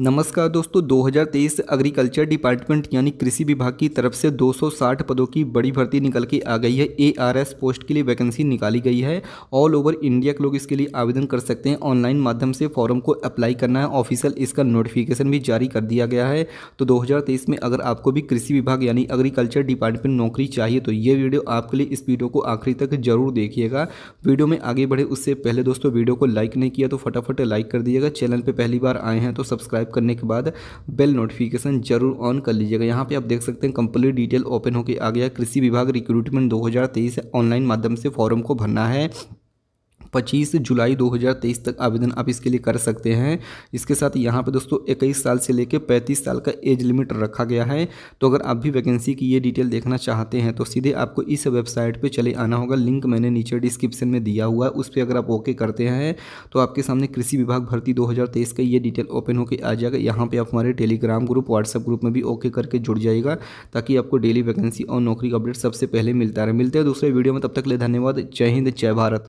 नमस्कार दोस्तों, 2023 agriculture department यानी कृषि विभाग की तरफ से 260 पदों की बड़ी भर्ती निकल के आ गई है। ARS पोस्ट के लिए वैकेंसी निकाली गई है। ऑल ओवर इंडिया के लोग इसके लिए आवेदन कर सकते हैं। ऑनलाइन माध्यम से फॉर्म को अप्लाई करना है। ऑफिशियल इसका नोटिफिकेशन भी जारी कर दिया गया है। तो 2023 में अगर आपको भी कृषि विभाग यानी एग्रीकल्चर डिपार्टमेंट नौकरी चाहिए तो ये वीडियो आपके लिए, इस वीडियो को आखिरी तक जरूर देखिएगा। वीडियो में आगे बढ़े उससे पहले दोस्तों, वीडियो को लाइक नहीं किया तो फटाफट लाइक कर दीजिएगा। चैनल पर पहली बार आए हैं तो सब्सक्राइब करने के बाद बेल नोटिफिकेशन जरूर ऑन कर लीजिएगा। यहाँ पे आप देख सकते हैं कंप्लीट डिटेल ओपन होके आ गया। कृषि विभाग रिक्रूटमेंट 2023 ऑनलाइन माध्यम से फॉर्म को भरना है। 25 जुलाई 2023 तक आवेदन आप इसके लिए कर सकते हैं। इसके साथ यहाँ पे दोस्तों 21 साल से लेकर 35 साल का एज लिमिट रखा गया है। तो अगर आप भी वैकेंसी की ये डिटेल देखना चाहते हैं तो सीधे आपको इस वेबसाइट पे चले आना होगा। लिंक मैंने नीचे डिस्क्रिप्शन में दिया हुआ है, उस पर अगर आप ओके करते हैं तो आपके सामने कृषि विभाग भर्ती 2023 का ये डिटेल ओपन होकर आ जाएगा। यहाँ पर आप हमारे टेलीग्राम ग्रुप, व्हाट्सएप ग्रुप में भी ओके करके जुड़ जाएगा ताकि आपको डेली वैकेंसी और नौकरी का अपडेट सबसे पहले मिलता रहे। मिलते हैं दूसरे वीडियो में, तब तक के लिए धन्यवाद। जय हिंद, जय भारत।